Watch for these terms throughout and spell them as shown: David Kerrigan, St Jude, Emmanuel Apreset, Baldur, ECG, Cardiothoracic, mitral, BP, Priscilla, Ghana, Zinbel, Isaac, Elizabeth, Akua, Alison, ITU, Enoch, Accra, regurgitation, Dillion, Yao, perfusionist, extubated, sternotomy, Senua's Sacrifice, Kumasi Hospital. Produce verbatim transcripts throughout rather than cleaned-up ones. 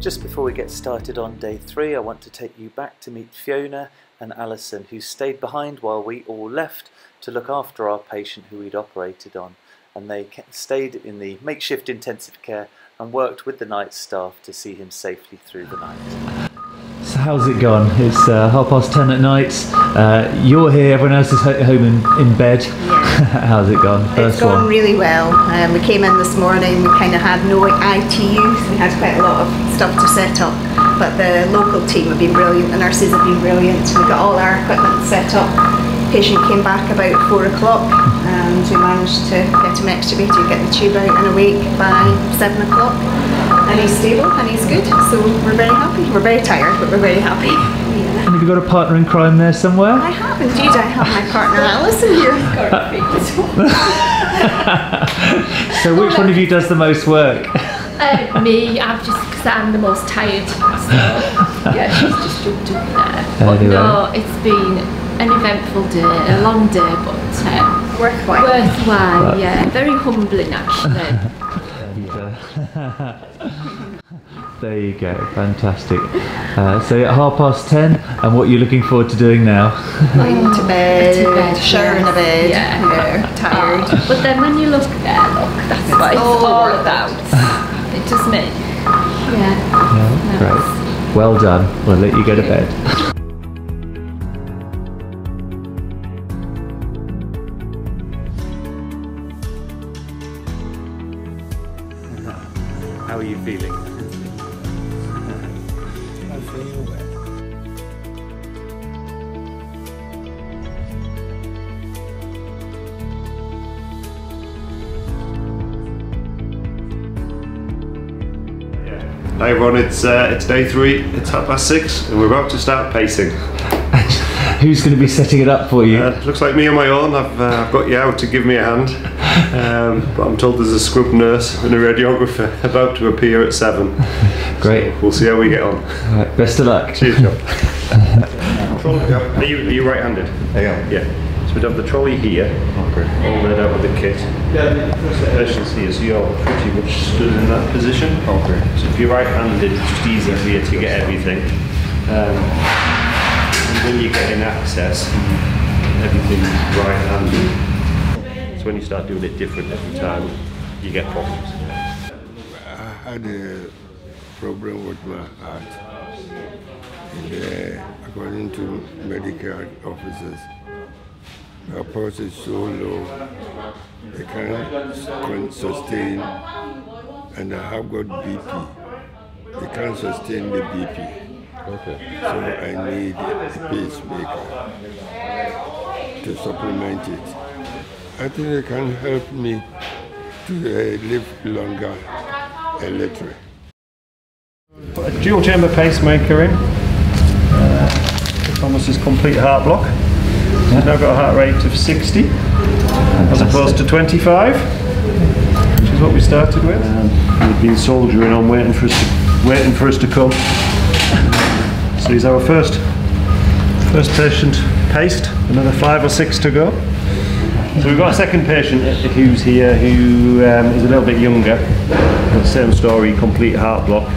Just before we get started on day three, I want to take you back to meet Fiona and Alison, who stayed behind while we all left to look after our patient who we'd operated on. And they stayed in the makeshift intensive care and worked with the night staff to see him safely through the night. So how's it gone? It's uh, half past ten at night. Uh, you're here, everyone else is ho home in, in bed. Yeah. How's it gone? First it's gone one. really well. Um, we came in this morning, we kind of had no I T Us, we had quite a lot of stuff to set up. But the local team have been brilliant, the nurses have been brilliant. We got all our equipment set up. Patient came back about four o'clock and we managed to get him extubated, get the tube out and awake by seven o'clock. And he's stable and he's good, so we're very happy. We're very tired, but we're very happy. Yeah. And have you got a partner in crime there somewhere? I have indeed. I have my partner Alison here. So which one of you does the most work? Uh, me, I've just, because I'm the most tired. So yeah, she's just jumped up there. But anyway. No, it's been an eventful day, a long day, but uh, worthwhile. Worthwhile, yeah. Very humbling, actually. There you go, fantastic. Uh, so at half past ten, and what are you looking forward to doing now? Going to bed, to bed shower in a bed, yeah. Yeah, tired. Oh, but then when you look there, look, that's what it's all, all about. It just me. Yeah. Yeah. Nice. Great. Well done. We'll let you go to bed. How are you feeling? I feel well. Yeah. Hey everyone, it's uh, it's day three. It's half past six, and we're about to start pacing. Who's going to be setting it up for you? Uh, looks like me on my own. I've uh, I've got Yao to give me a hand. Um, but I'm told there's a scrub nurse and a radiographer about to appear at seven. Great. So we'll see how we get on. All right, best of luck. Cheers, John. Are you, are you right-handed? I am. Yeah. So we'd have the trolley here, all laid out with the kit. Yeah. As you can see, so you're pretty much stood in that position. Okay. So if you're right-handed, it's just easier for you to get everything. Um, and when you get in access, everything's right-handed. So when you start doing it different every time, you get problems. I had a problem with my heart. And, uh, according to medical officers, my pulse is so low, I can't sustain, and I have got B P. I can't sustain the B P. Okay. So I need a pacemaker to supplement it. I think it can help me to uh, live longer and later. Put a dual chamber pacemaker in. Uh, Thomas's complete heart block. He's yeah. now got a heart rate of sixty Fantastic. As opposed to twenty-five, which is what we started with. Um, we've been soldiering on, waiting for us to, waiting for us to come. So he's our first, first patient paced. Another five or six to go. So we've got a second patient who's here who um, is a little bit younger, the same story, complete heart block,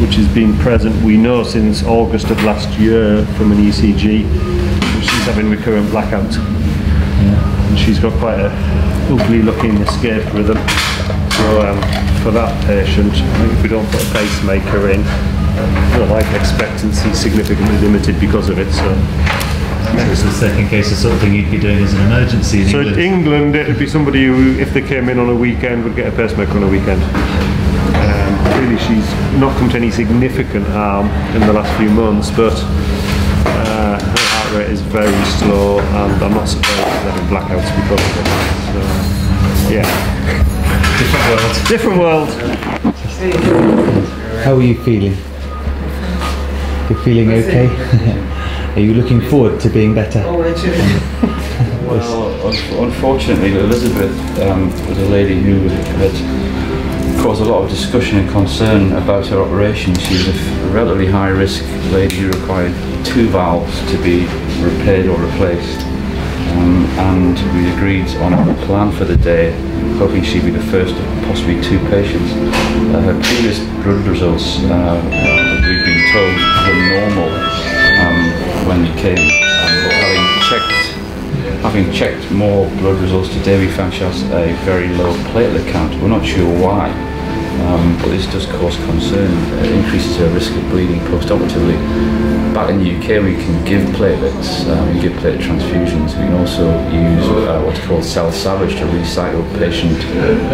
which has been present, we know, since August of last year from an E C G, and she's having recurrent blackouts. Yeah. And she's got quite a ugly looking escape rhythm, so um, for that patient, I think if we don't put a pacemaker in, the life expectancy is significantly limited because of it. So. This is the second case of something you'd be doing as an emergency in so England. So in England it would be somebody who, if they came in on a weekend, would get a pacemaker on a weekend. Um, really she's not come to any significant harm in the last few months, but uh, her heart rate is very slow and I'm not surprised she's having blackouts because of it. So, yeah. Different world. Different world. How are you feeling? You're feeling okay? Are you looking forward to being better? Well, un unfortunately, Elizabeth um, was a lady who had caused a lot of discussion and concern about her operation. She's a relatively high-risk lady who required two valves to be repaired or replaced. Um, um, and we agreed on a plan for the day, hoping she'd be the first of possibly two patients. Uh, her previous blood results uh, that we'd been told were normal um, when they came, um, but having checked having checked more blood results today, we found she has a very low platelet count. We're not sure why, um, but this does cause concern. It increases her risk of bleeding postoperatively. Back in the U K, we can give platelets, um, we give platelet transfusions. We can also use uh, what's called cell salvage to recycle patient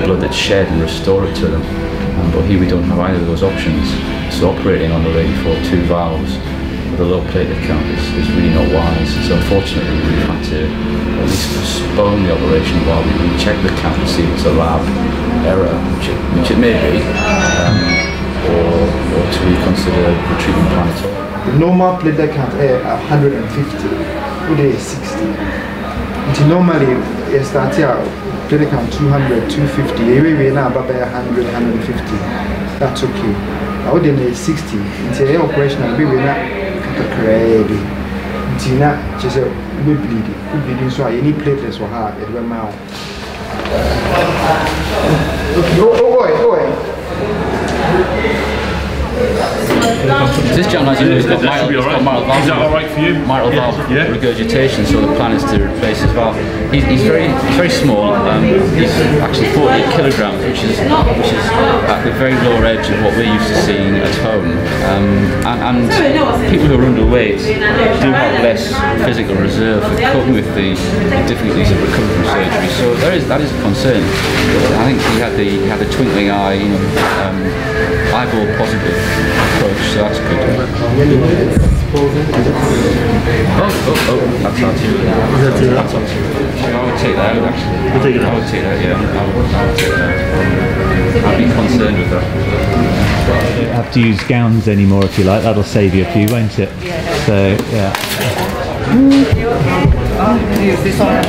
blood that's shed and restore it to them. Um, but here we don't have either of those options. So operating on the lady for two valves with a low platelet count is, is really not wise. So unfortunately, we've had to at least postpone the operation while we recheck the count to see if it's a lab error, which it, which it may be, um, or, or to reconsider the treatment plan at all. Normal platelet count is one hundred fifty, today is sixty. And normally, you start here, platelet count two hundred, two fifty, we now about one hundred, one fifty. That's okay. Now then is sixty. And the operation will be not crazy. And now, just we bleed. We bleed so any platelets will have it will mount. Oh, oh, oh. This John, as you know, has got mitral valve. Is that all right for you? Mitral valve yeah. Yeah. regurgitation, so the plan is to replace his valve. He's, he's very, very small. Um, he's actually forty-eight kilograms, which is which is at the very lower edge of what we're used to seeing at home. Um, and, and people who are underweight do have less physical reserve for coping with the difficulties of recovery from surgery. So there is that is a concern. I think he had the he had the twinkling eye, you know, um, eyeball positive. Approach, so that's good. Oh, oh, oh, that's not too bad. That's, that's not too bad. I would take that out, actually. I would take that, yeah. I would, I would take that out. I'd be concerned with that. You don't have to use gowns anymore if you like. That'll save you a few, won't it? So, yeah. Can you use this one?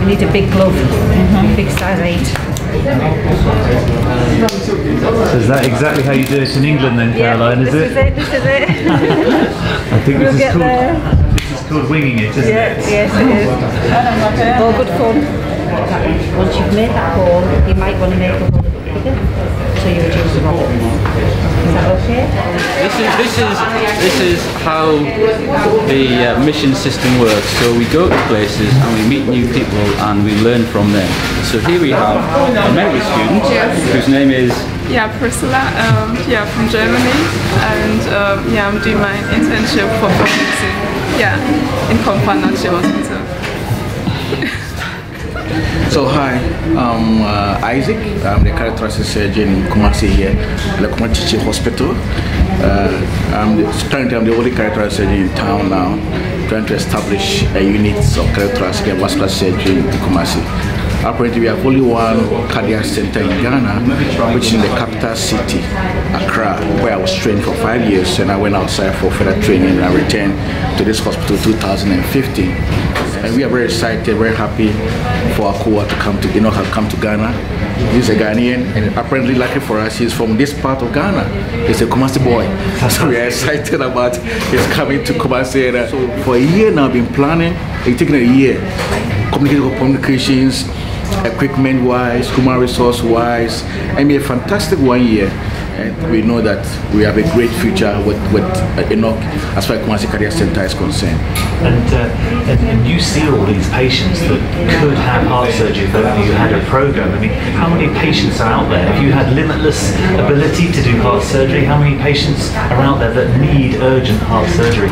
You need a big glove, mm-hmm. Big size eight. So is that exactly how you do it in England then, Caroline, yeah, is it? This is it, this is it. I think we'll this, is called, this is called winging it, isn't yeah, it? Yes, it is. It's all good fun. Once you've made that hole, you might want to make a hole bigger, so you reduce the hole. Is that okay? This is, this is, this is how the uh, mission system works. So we go to places and we meet new people and we learn from them. So here we have a medical student, yes, whose name is... Yeah, Priscilla, um, yeah, from Germany, and um, yeah, I'm doing my internship for pharmacy, yeah, in Kumasi Hospital. So hi, I'm uh, Isaac, I'm the cardiothoracic surgeon in Kumasi here, the Kumasi Hospital. Uh, I'm the, currently I'm the only cardiothoracic surgeon in town now, trying to establish a unit of cardiothoracic and vascular surgery in Kumasi. Apparently, we have only one cardiac center in Ghana, which is in the capital city, Accra, where I was trained for five years, and I went outside for further training, and I returned to this hospital in two thousand fifteen. And we are very excited, very happy for Akua to come to, Enoch have come to Ghana. He's a Ghanaian, and apparently, lucky for us, he's from this part of Ghana. He's a Kumasi boy, so we are excited about his coming to Kumasi. So for a year now, I've been planning, it's taken a year, communicating communications, equipment-wise, human resource-wise, and be a fantastic one year. And we know that we have a great future with, with uh, Enoch as far as Kumasi Cardiac Center is concerned. And, uh, and, and you see all these patients that could have heart surgery if only you had a program. I mean, how many patients are out there? If you had limitless ability to do heart surgery, how many patients are out there that need urgent heart surgery?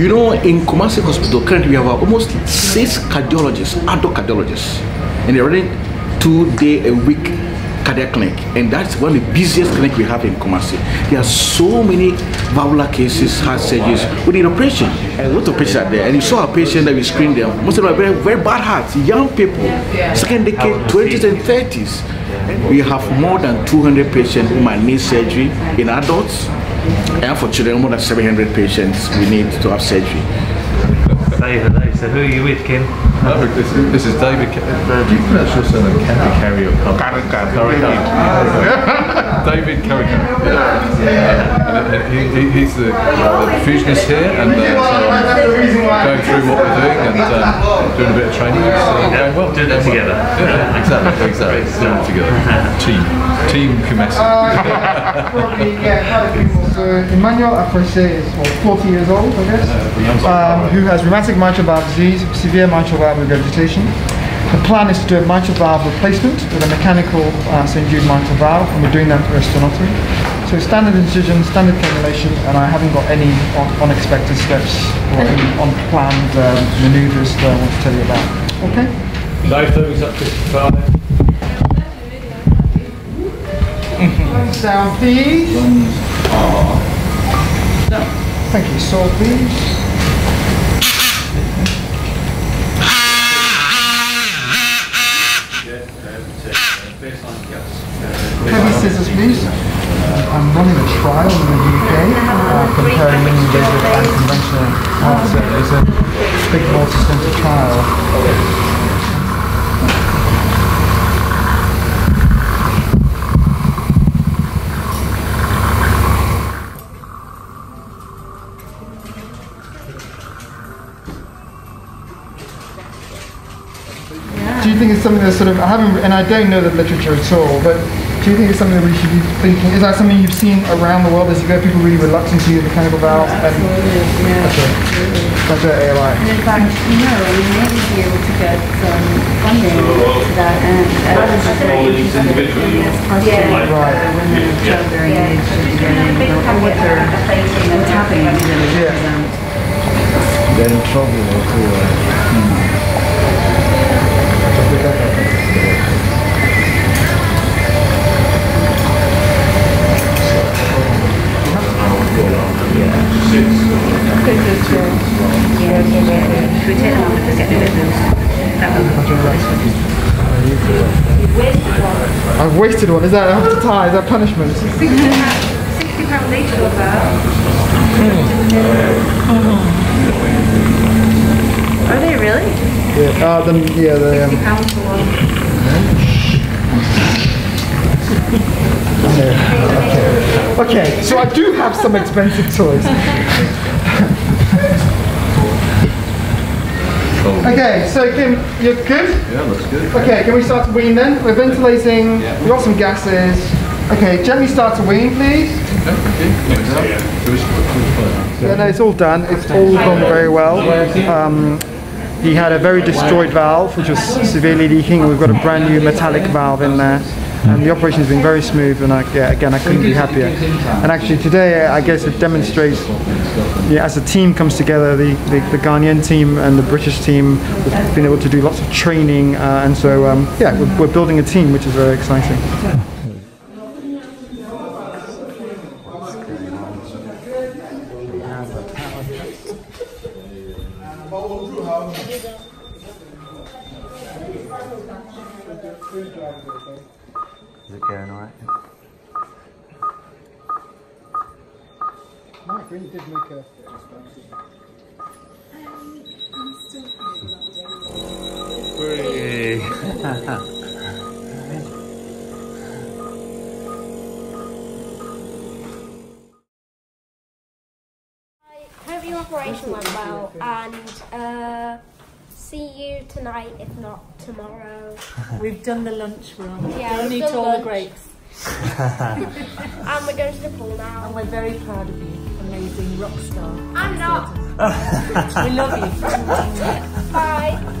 You know, in Kumasi Hospital, currently we have almost six cardiologists, adult cardiologists, and they're running two-day-a-week cardiac clinic, and that's one of the busiest clinic we have in Kumasi. There are so many valvular cases, heart surgeries, we need operation, and a lot of patients are there, and you saw a patient that we screened them, most of them are very, very bad hearts, young people, second decade, twenties and thirties. We have more than two hundred patients who might need surgery in adults, and for children, more than seven hundred patients we need to have surgery. Say hello. So who are you with, Kim? Perfect. This is, this is David. Do you pronounce your surname Kerry or Kerrigan? David Kerrigan. Yeah. And he, he, he's the perfusionist here, and uh, so going through what we're doing and um, doing a bit of training. So yeah, well, doing it together. Yeah, exactly. Exactly. Doing it together. Team. Team Kumasi. uh, Emmanuel Apreset is forty years old, I guess, um, who has rheumatic mitral valve disease, severe mitral valve regurgitation. The plan is to do a mitral valve replacement with a mechanical uh, St Jude mitral valve, and we're doing that through a sternotomy. So standard incision, standard cannulation, and I haven't got any un unexpected steps or any unplanned um, manoeuvres that I want to tell you about. Okay? Live is up to the down, please. Thank you. So, please. Heavy scissors, please. Uh, I'm running a trial in the U K uh, comparing invasive and conventional heart surgery. It's a big multi-centre trial. Yeah. Do you think it's something that's sort of, I haven't, and I don't know the literature at all, but do you think it's something that we should be thinking? Is that something you've seen around the world as you go? People really reluctant to use mechanical valves? Yeah, absolutely, and yeah. That's it. That's it, A L I. And in fact, you know, we may be able to get some funding to that. And that's a very individually. Yeah, right. Women who are very engaged and what they're tapping into. Yeah. They're in trouble too. Mm. Yeah. I've wasted one. Is that I have to tie? Is that punishment? sixty pounds each of that. Are they really? Yeah. Uh, then yeah. They, um, sixty pounds for one. Okay. Okay. Okay, so I do have some expensive toys. Okay, so Kim, you're good? Yeah, looks good. Okay, can we start to wean then? We're ventilating, yeah. We've got some gases. Okay, gently start to wean, please. Yeah, no, it's all done. It's all gone very well. Um, he had a very destroyed valve, which was severely leaking. We've got a brand new metallic valve in there. And the operation has been very smooth, and I, yeah, again, I couldn't be happier. And actually today, I guess it demonstrates, yeah, as a team comes together, the, the, the Ghanaian team and the British team have been able to do lots of training, uh, and so, um, yeah, we're, we're building a team, which is very exciting. Is it going alright? Mike really did make a... I'm still free. I have your operation went well, and uh, see you tonight, if not tomorrow. We've done the lunch room. Yeah, don't eat all lunch. The grapes. And we're going to the pool now. And we're very proud of you, amazing rock star. I'm not. We love you. Bye.